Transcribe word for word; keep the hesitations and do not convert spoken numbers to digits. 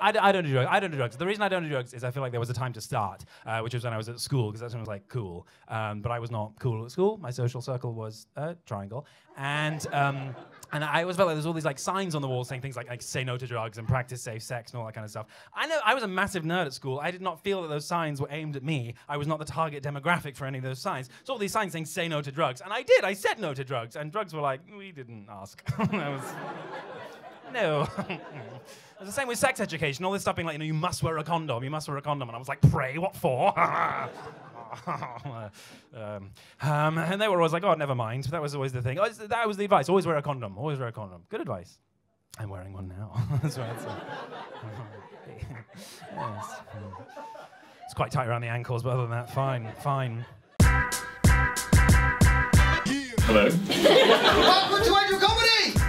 I, I don't do drugs. I don't do drugs. The reason I don't do drugs is I feel like there was a time to start, uh, which was when I was at school, because that's when I was like cool. Um, but I was not cool at school. My social circle was a triangle, and um, and I always felt like there's all these like signs on the wall saying things like, like say no to drugs and practice safe sex and all that kind of stuff. I know I was a massive nerd at school. I did not feel that those signs were aimed at me. I was not the target demographic for any of those signs. So all these signs saying say no to drugs, and I did. I said no to drugs, and drugs were like, we didn't ask. I was. No. It's the same with sex education. All this stuff being like, you know, you must wear a condom. You must wear a condom. And I was like, pray, what for? um, um, and they were always like, oh, never mind. But that was always the thing. Oh, that was the advice. Always wear a condom. Always wear a condom. Good advice. I'm wearing one now. That's right. it's, uh, yes. It's quite tight around the ankles, but other than that, fine, fine. Hello. Welcome to Andrew Comedy!